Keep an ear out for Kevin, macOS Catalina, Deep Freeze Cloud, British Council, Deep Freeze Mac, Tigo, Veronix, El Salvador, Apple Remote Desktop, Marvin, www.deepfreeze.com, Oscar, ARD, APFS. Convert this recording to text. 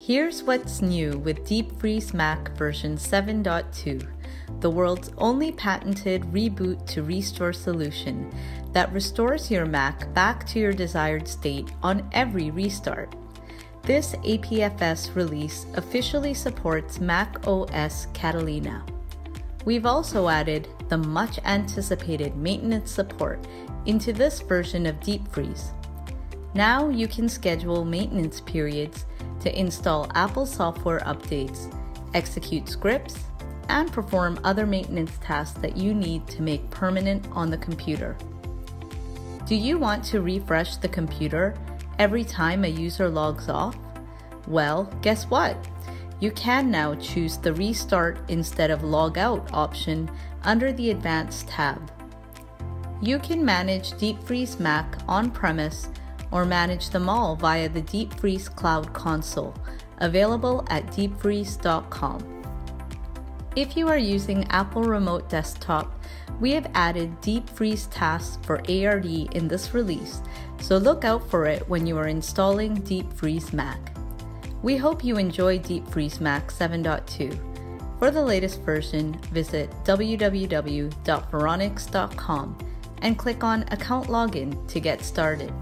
Here's what's new with Deep Freeze Mac version 7.2, the world's only patented reboot to restore solution that restores your Mac back to your desired state on every restart. This APFS release officially supports macOS Catalina. We've also added the much anticipated maintenance support into this version of Deep Freeze. Now you can schedule maintenance periods to install Apple software updates, execute scripts, and perform other maintenance tasks that you need to make permanent on the computer. Do you want to refresh the computer every time a user logs off? Well, guess what? You can now choose the Restart instead of Log Out option under the Advanced tab. You can manage Deep Freeze Mac on-premise or manage them all via the Deep Freeze Cloud console, available at deepfreeze.com. If you are using Apple Remote Desktop, we have added Deep Freeze tasks for ARD in this release, so look out for it when you are installing Deep Freeze Mac. We hope you enjoy Deep Freeze Mac 7.2. For the latest version, visit www.veronix.com and click on Account Login to get started.